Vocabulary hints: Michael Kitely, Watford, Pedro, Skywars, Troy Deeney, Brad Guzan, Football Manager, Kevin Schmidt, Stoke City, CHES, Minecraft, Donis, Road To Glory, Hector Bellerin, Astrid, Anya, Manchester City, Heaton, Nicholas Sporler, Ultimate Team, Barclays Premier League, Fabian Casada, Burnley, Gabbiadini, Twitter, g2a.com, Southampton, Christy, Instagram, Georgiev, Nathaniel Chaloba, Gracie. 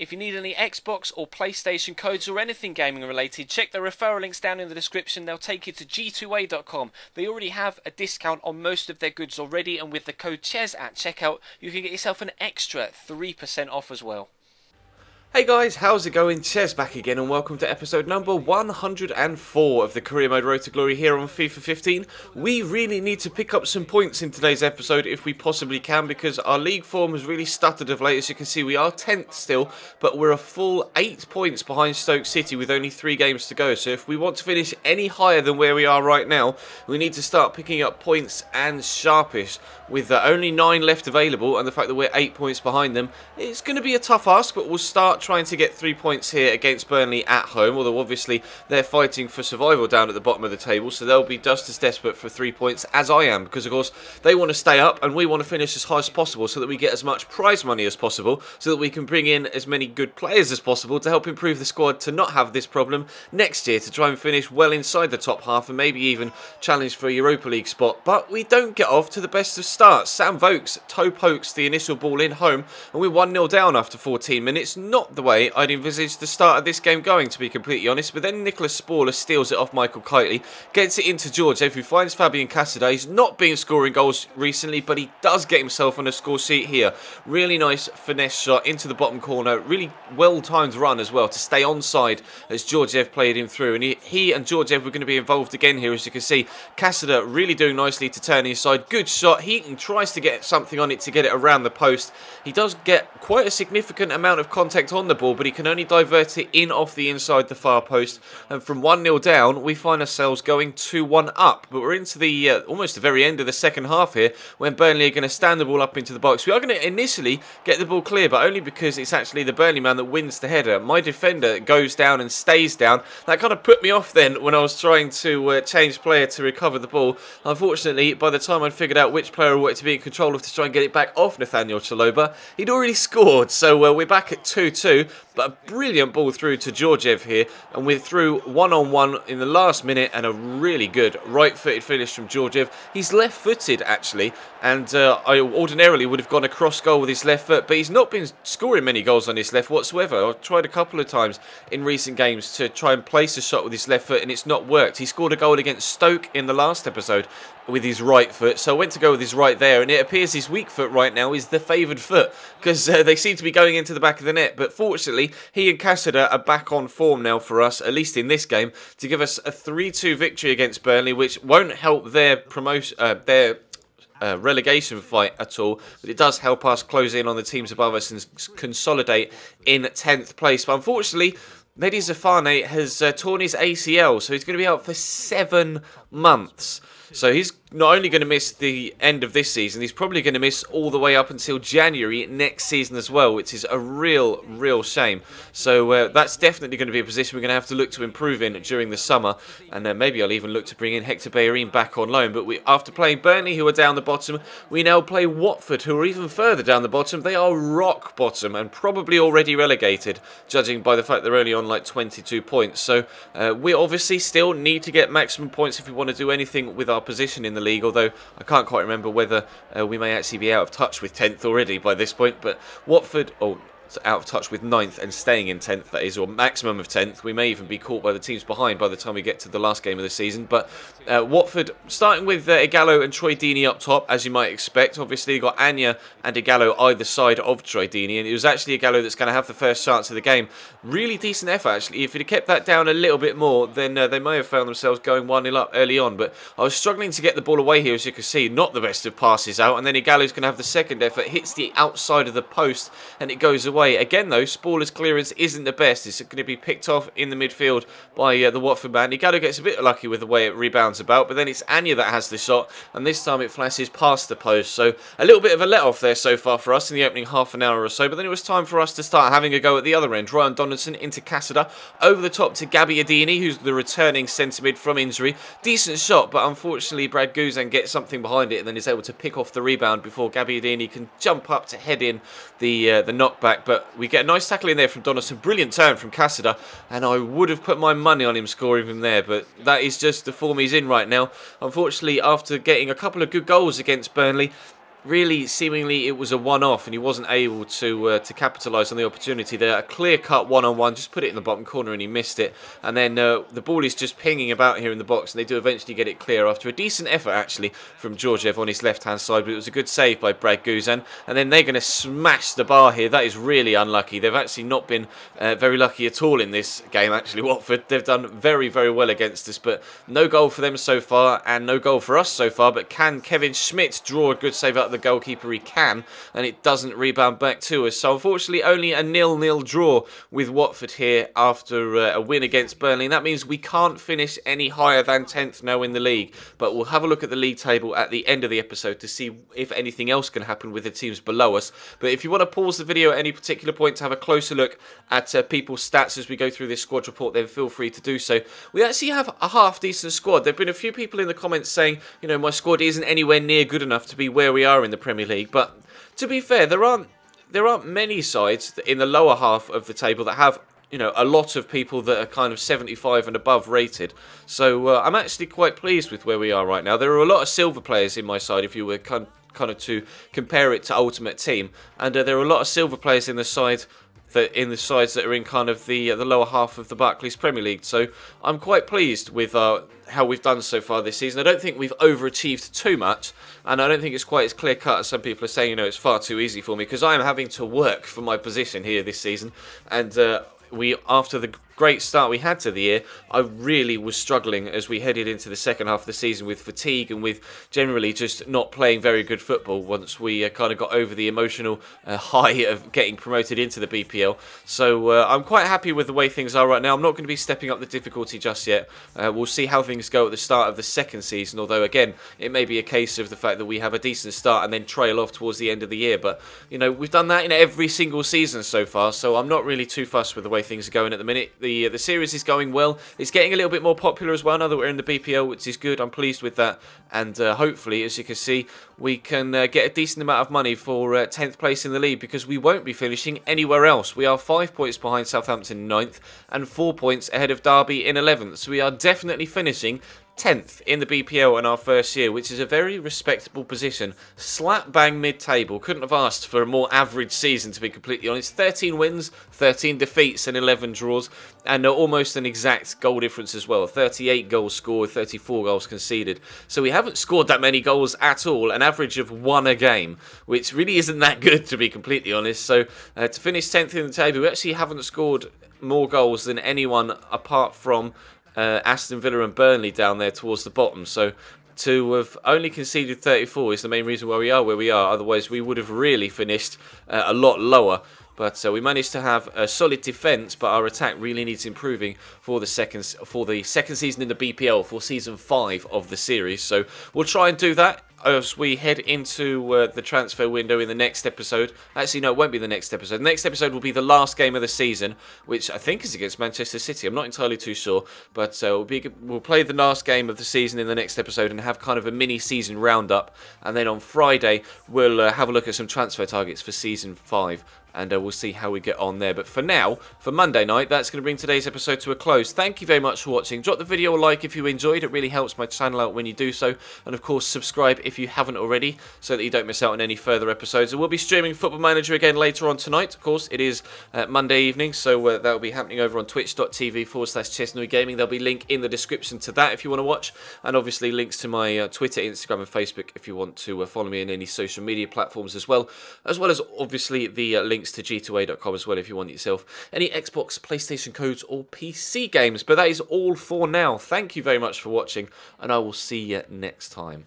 If you need any Xbox or PlayStation codes or anything gaming related, check the referral links down in the description. They'll take you to g2a.com. They already have a discount on most of their goods already, and with the code CHES at checkout, you can get yourself an extra 3% off as well. Hey guys, how's it going? CHES back again, and welcome to episode number 104 of the Career Mode Road to Glory here on FIFA 15. We really need to pick up some points in today's episode if we possibly can, because our league form has really stuttered of late. As you can see, we are 10th still, but we're a full 8 points behind Stoke City with only 3 games to go. So if we want to finish any higher than where we are right now, we need to start picking up points and sharpish. With only 9 left available and the fact that we're 8 points behind them, it's going to be a tough ask, but we'll start trying to get 3 points here against Burnley at home, although obviously they're fighting for survival down at the bottom of the table, so they'll be just as desperate for 3 points as I am, because of course they want to stay up and we want to finish as high as possible so that we get as much prize money as possible, so that we can bring in as many good players as possible to help improve the squad to not have this problem next year, to try and finish well inside the top half and maybe even challenge for a Europa League spot. But we don't get off to the best of starts. Sam Vokes toe pokes the initial ball in home and we're 1-0 down after 14 minutes. Not the way I'd envisaged the start of this game going, to be completely honest, but then Nicholas Sporler steals it off Michael Kitely, gets it into George Ev, who finds Fabian Casada. He's not been scoring goals recently, but he does get himself on a score sheet here. Really nice finesse shot into the bottom corner, really well-timed run as well to stay onside as Georgiev played him through, and he and Georgiev were going to be involved again here. As you can see, Casada really doing nicely to turn inside. Good shot. Heaton tries to get something on it to get it around the post. He does get quite a significant amount of contact on the ball, but he can only divert it in off the inside the far post, and from 1-0 down we find ourselves going 2-1 up. But we're into the almost the very end of the second half here, when Burnley are going to stand the ball up into the box. We are going to initially get the ball clear, but only because it's actually the Burnley man that wins the header. My defender goes down and stays down. That kind of put me off then when I was trying to change player to recover the ball. Unfortunately, by the time I'd figured out which player I wanted to be in control of to try and get it back off Nathaniel Chaloba, he'd already scored. So we're back at 2-2, but a brilliant ball through to Georgiev here, and we're through 1-on-1 in the last minute, and a really good right-footed finish from Georgiev. He's left-footed actually, and I ordinarily would have gone across goal with his left foot, but he's not been scoring many goals on his left whatsoever. I've tried a couple of times in recent games to try and place a shot with his left foot, and it's not worked. He scored a goal against Stoke in the last episode with his right foot, so I went to go with his right there, and it appears his weak foot right now is the favoured foot, because they seem to be going into the back of the net. But fortunately, he and Casada are back on form now for us, at least in this game, to give us a 3-2 victory against Burnley, which won't help their promotion, relegation fight at all, but it does help us close in on the teams above us and consolidate in 10th place. But unfortunately, Medi Zafane has torn his ACL, so he's going to be out for 7 months. So he's not only going to miss the end of this season, he's probably going to miss all the way up until January next season as well, which is a real shame. So that's definitely going to be a position we're going to have to look to improve in during the summer, and then maybe I'll even look to bring in Hector Bellerin back on loan. But after playing Burnley, who are down the bottom, we now play Watford, who are even further down the bottom. They are rock bottom and probably already relegated, judging by the fact they're only on like 22 points. So we obviously still need to get maximum points if we want to do anything with our position in the league, although I can't quite remember whether we may actually be out of touch with 10th already by this point. But Watford, out of touch with 9th and staying in 10th, that is, or maximum of 10th. We may even be caught by the teams behind by the time we get to the last game of the season. But Watford, starting with Igalo and Troy Deeney up top, as you might expect. Obviously, you got Anya and Igalo either side of Troy Deeney, and it was actually Igalo that's going to have the first chance of the game. Really decent effort, actually. If he'd have kept that down a little bit more, then they may have found themselves going 1-0 up early on. But I was struggling to get the ball away here, as you can see. Not the best of passes out, and then Igalo's going to have the second effort, hits the outside of the post, and it goes away. Again, though, Sporler's clearance isn't the best. It's going to be picked off in the midfield by the Watford man. Igalo gets a bit lucky with the way it rebounds about, but then it's Anya that has the shot, and this time it flashes past the post. So a little bit of a let-off there so far for us in the opening half an hour or so, but then it was time for us to start having a go at the other end. Ryan Donaldson into Casada, over the top to Gabbiadini, who's the returning centre-mid from injury. Decent shot, but unfortunately Brad Guzan gets something behind it and then is able to pick off the rebound before Gabbiadini can jump up to head in the knockback. But we get a nice tackle in there from Donis, brilliant turn from Casada, and I would have put my money on him scoring from there, but that is just the form he's in right now. Unfortunately, after getting a couple of good goals against Burnley, really seemingly it was a one-off and he wasn't able to capitalise on the opportunity there. A clear-cut one-on-one, just put it in the bottom corner and he missed it. And then the ball is just pinging about here in the box and they do eventually get it clear after a decent effort, actually, from Georgiev on his left-hand side. But it was a good save by Brad Guzan. And then they're going to smash the bar here. That is really unlucky. They've actually not been very lucky at all in this game, actually, Watford. They've done very, very well against us, but no goal for them so far and no goal for us so far. But can Kevin Schmidt draw a good save out the goalkeeper? He can, and it doesn't rebound back to us. So unfortunately only a 0-0 draw with Watford here after a win against Burnley, and that means we can't finish any higher than 10th now in the league. But we'll have a look at the league table at the end of the episode to see if anything else can happen with the teams below us. But if you want to pause the video at any particular point to have a closer look at people's stats as we go through this squad report, then feel free to do so. We actually have a half decent squad. There have been a few people in the comments saying, you know, my squad isn't anywhere near good enough to be where we are in the Premier League, but to be fair, there aren't many sides in the lower half of the table that have, you know, a lot of people that are kind of 75 and above rated. So I'm actually quite pleased with where we are right now. There are a lot of silver players in my side if you were kind of to compare it to Ultimate Team, and there are a lot of silver players in the side in the sides that are in kind of the lower half of the Barclays Premier League. So I'm quite pleased with how we've done so far this season. I don't think we've overachieved too much, and I don't think it's quite as clear-cut as some people are saying, you know, it's far too easy for me, because I am having to work for my position here this season. And we, after the great start we had to the year, I really was struggling as we headed into the second half of the season with fatigue and with generally just not playing very good football once we kind of got over the emotional high of getting promoted into the BPL. So I'm quite happy with the way things are right now. I'm not going to be stepping up the difficulty just yet. We'll see how things go at the start of the second season, although again, it may be a case of the fact that we have a decent start and then trail off towards the end of the year. But, you know, we've done that in every single season so far, so I'm not really too fussed with the way things are going at the minute. The series is going well. It's getting a little bit more popular as well now that we're in the BPL, which is good. I'm pleased with that, and hopefully, as you can see, we can get a decent amount of money for 10th place in the league, because we won't be finishing anywhere else. We are 5 points behind Southampton 9th and 4 points ahead of Derby in 11th, so we are definitely finishing 10th in the BPL in our first year, which is a very respectable position. Slap bang mid-table. Couldn't have asked for a more average season, to be completely honest. 13 wins, 13 defeats and 11 draws, and almost an exact goal difference as well. 38 goals scored, 34 goals conceded. So we haven't scored that many goals at all, an average of 1 a game, which really isn't that good, to be completely honest. So to finish 10th in the table, we actually haven't scored more goals than anyone apart from Aston Villa and Burnley down there towards the bottom. So to have only conceded 34 is the main reason why we are where we are. Otherwise we would have really finished a lot lower. But we managed to have a solid defence, but our attack really needs improving for the second season in the BPL, for season 5 of the series. So we'll try and do that as we head into the transfer window in the next episode. Actually, no, it won't be the next episode. The next episode will be the last game of the season, which I think is against Manchester City. I'm not entirely too sure, but we'll play the last game of the season in the next episode and have kind of a mini-season roundup. And then on Friday, we'll have a look at some transfer targets for Season 5, and we'll see how we get on there. But for now, for Monday night, that's going to bring today's episode to a close. Thank you very much for watching. Drop the video a like if you enjoyed. It really helps my channel out when you do so. And of course, subscribe if you haven't already, so that you don't miss out on any further episodes. And we'll be streaming Football Manager again later on tonight. Of course, it is Monday evening, so that will be happening over on twitch.tv/ChesNewGaming. There'll be a link in the description to that if you want to watch. And obviously, links to my Twitter, Instagram and Facebook if you want to follow me in any social media platforms as well. As well as, obviously, the links to g2a.com as well if you want yourself any Xbox, PlayStation codes or PC games. But that is all for now. Thank you very much for watching, and I will see you next time.